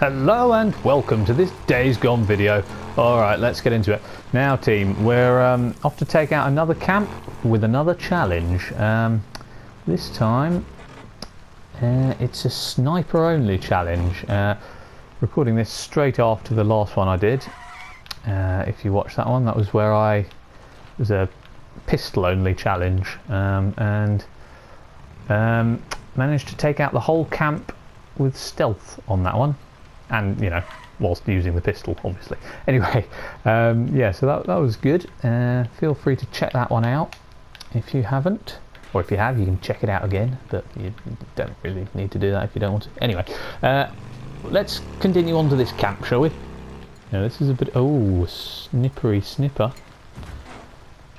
Hello and welcome to this Days Gone video. Alright, let's get into it. Now team, we're off to take out another camp with another challenge. This time it's a sniper only challenge. Recording this straight after the last one I did. If you watched that one, that was where it was a pistol only challenge. And managed to take out the whole camp with stealth on that one. And, you know, whilst using the pistol, obviously. Anyway, yeah, so that was good. Feel free to check that one out if you haven't. Or if you have, you can check it out again. But you don't really need to do that if you don't want to. Anyway, let's continue on to this camp, shall we? Now, this is a bit... Oh, snippery snipper.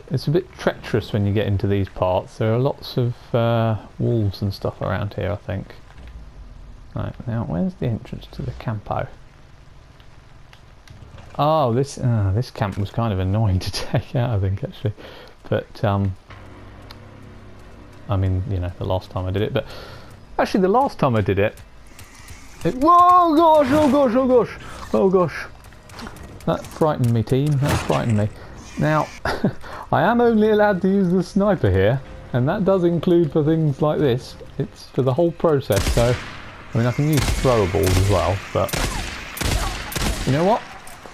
It's a bit treacherous when you get into these parts. There are lots of wolves and stuff around here, I think. Right, now where's the entrance to the campo? Oh, this camp was kind of annoying to take out, I think, actually. But I mean, you know, the last time I did it. But actually, the last time I did it, whoa, gosh, oh gosh, oh gosh, oh gosh! That frightened me, team. That frightened me. Now, I am only allowed to use the sniper here, and that does include for things like this. It's for the whole process, so. I mean, I can use throwables as well, but you know what?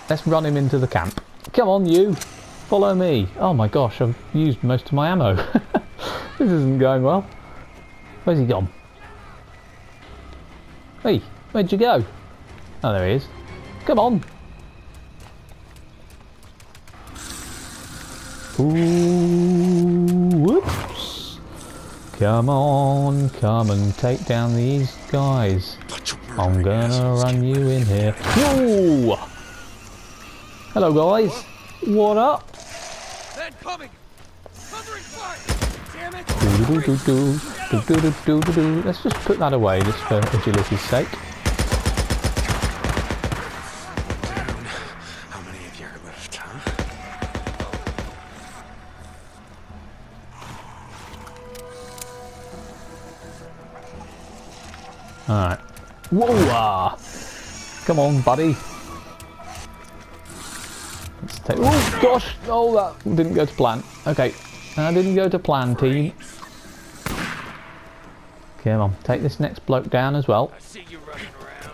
Let's run him into the camp. Come on, you! Follow me! Oh my gosh, I've used most of my ammo. This isn't going well. Where's he gone? Hey, where'd you go? Oh, there he is. Come on! Ooh, whoops! Come on, come and take down these guys. I'm gonna run you in here. Ooh. Hello, guys. What up? Let's just put that away, just for agility's sake. How many of you are left, huh? Alright. Whoa! Come on, buddy. Let's take... Oh, gosh! Oh, that didn't go to plan. Okay. That didn't go to plan, team. Come on. Take this next bloke down as well. I see you running around.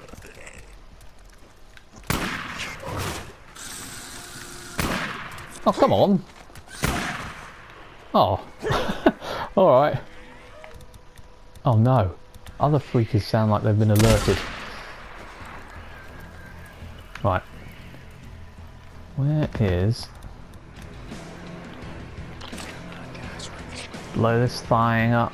Oh, come on. Oh. Alright. Oh, no. Other freakers sound like they've been alerted. Right. Where is... Blow this thing up.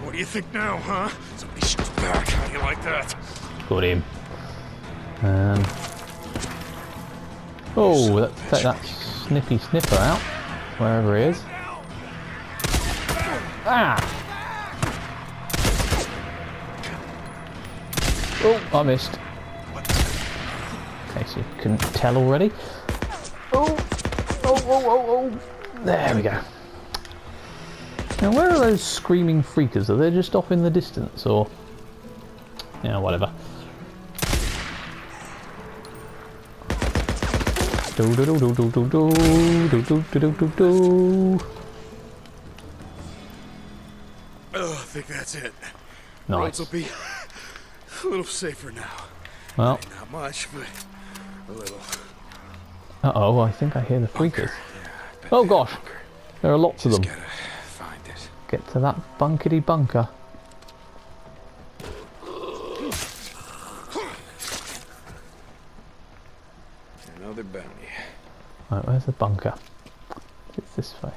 What do you think now, huh? Somebody shoots back. How do you like that? Got him. Oh, let's take that. Snippy snipper out, wherever he is. Ah! Oh, I missed. In case you couldn't tell already. Oh! Oh, oh, oh, oh! There we go. Now, where are those screaming freakers? Are they just off in the distance, or...? Yeah, whatever. Do. Oh, I think that's it. Nice. Roads will be a little safer now. Well, not much, but a little. Uh-oh, I think I hear the freakers. Yeah, oh gosh, there are lots of them. Find it. Get to that bunkety bunker. Another bounty. Right, where's the bunker? It's this way.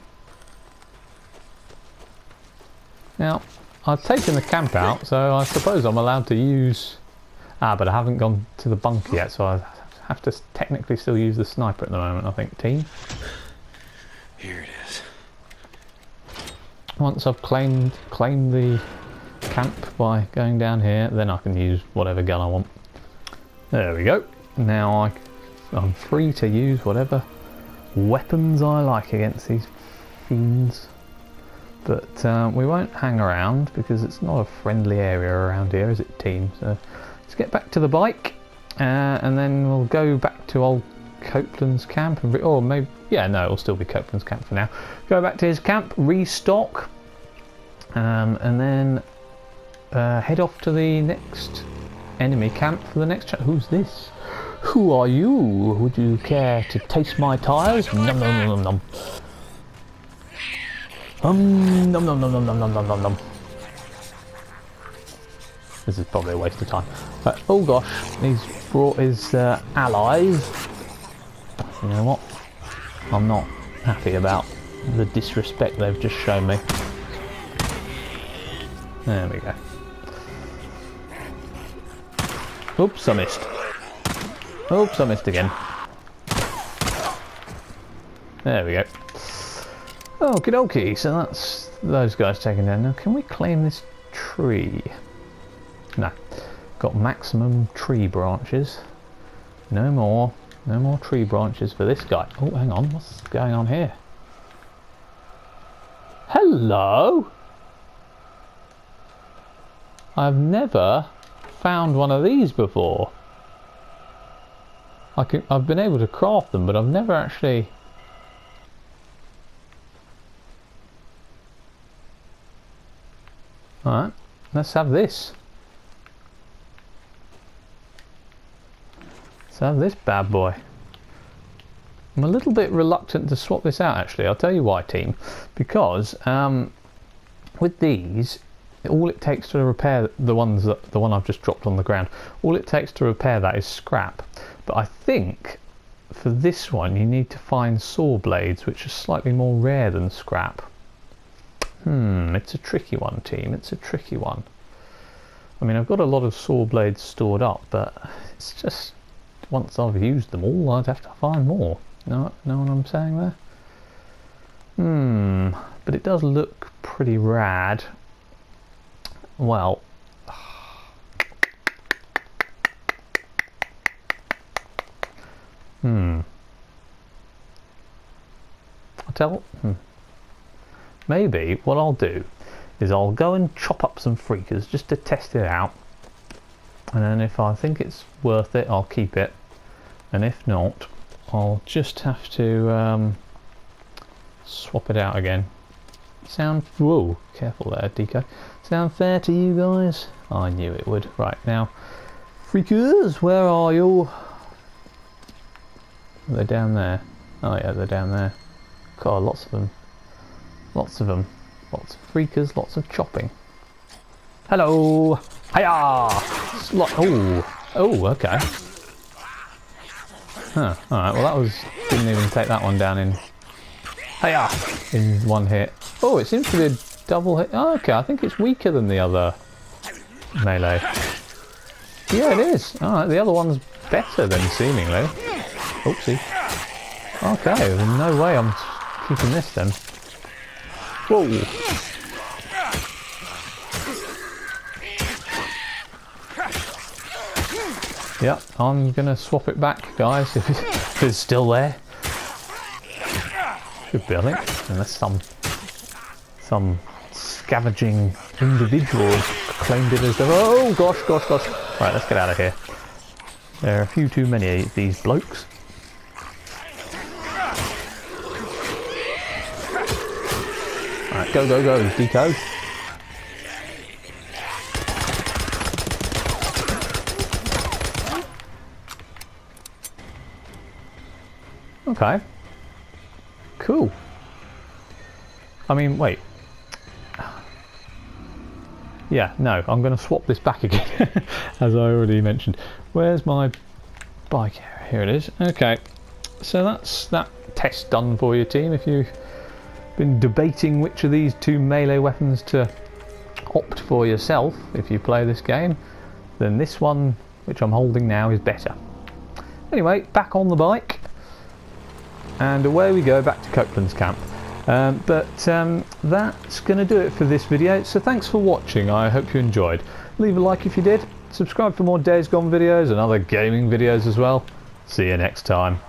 Now, I've taken the camp out, so I suppose I'm allowed to use... Ah, but I haven't gone to the bunker yet, so I have to technically still use the sniper at the moment, I think, team. Here it is. Once I've claimed the camp by going down here, then I can use whatever gun I want. There we go. Now I'm free to use whatever weapons I like against these fiends. But we won't hang around because it's not a friendly area around here, is it, team? So let's get back to the bike, and then we'll go back to old Copeland's camp, or maybe, yeah, no, it'll still be Copeland's camp for now. Go back to his camp, restock, and then head off to the next enemy camp for the next chat. Who's this? Who are you? Would you care to taste my tires? Nom nom nom nom nom. Nom nom nom nom nom nom nom nom nom. This is probably a waste of time. But, oh gosh, he's brought his allies. You know what? I'm not happy about the disrespect they've just shown me. There we go. Oops, I missed. Oops, I missed again. There we go. Oh, good okie. So that's those guys taken down. Now, can we claim this tree? No. Got maximum tree branches. No more. No more tree branches for this guy. Oh, hang on. What's going on here? Hello? I've never found one of these before. I've been able to craft them, but I've never actually... Alright, let's have this. Let's have this bad boy. I'm a little bit reluctant to swap this out, actually. I'll tell you why, team. Because with these, all it takes to repair the one I've just dropped on the ground, all it takes to repair that is scrap. But I think for this one you need to find saw blades, which are slightly more rare than scrap. It's a tricky one, team. It's a tricky one. I mean, I've got a lot of saw blades stored up, but it's just once I've used them all, I'd have to find more. Know what I'm saying there? But it does look pretty rad. Well, maybe what I'll do is I'll go and chop up some freakers just to test it out, and then if I think it's worth it, I'll keep it, and if not, I'll just have to swap it out again. Sound... Whoa, careful there, Deco. Sound fair to you guys? I knew it would. Right, now, freakers, where are you? They're down there. Oh yeah, they're down there. God, lots of them. Lots of them. Lots of freakers, lots of chopping. Hello! Hiya! Oh! Oh, okay. Huh, alright, well that was... Didn't even take that one down in... Hiya! In one hit. Oh, it seems to be a double hit. Oh, okay, I think it's weaker than the other melee. Yeah, it is. Alright, the other one's better then, seemingly. Oopsie. Okay, well, no way I'm keeping this then. Whoa! Yep, I'm gonna swap it back, guys, if it's still there. Should be, I think. Unless some scavenging individuals claimed it as their... Oh, gosh, gosh, gosh. Right, let's get out of here. There are a few too many of these blokes. Alright, go, go, go, Deco. Okay. Cool. I mean, wait. Yeah, no, I'm going to swap this back again, as I already mentioned. Where's my bike? Here it is. Okay, so that's that test done for your team. If you've been debating which of these two melee weapons to opt for yourself, if you play this game, then this one, which I'm holding now, is better. Anyway, back on the bike, and away we go back to Copeland's camp. That's going to do it for this video, so thanks for watching. I hope you enjoyed. Leave a like if you did, subscribe for more Days Gone videos and other gaming videos as well. See you next time.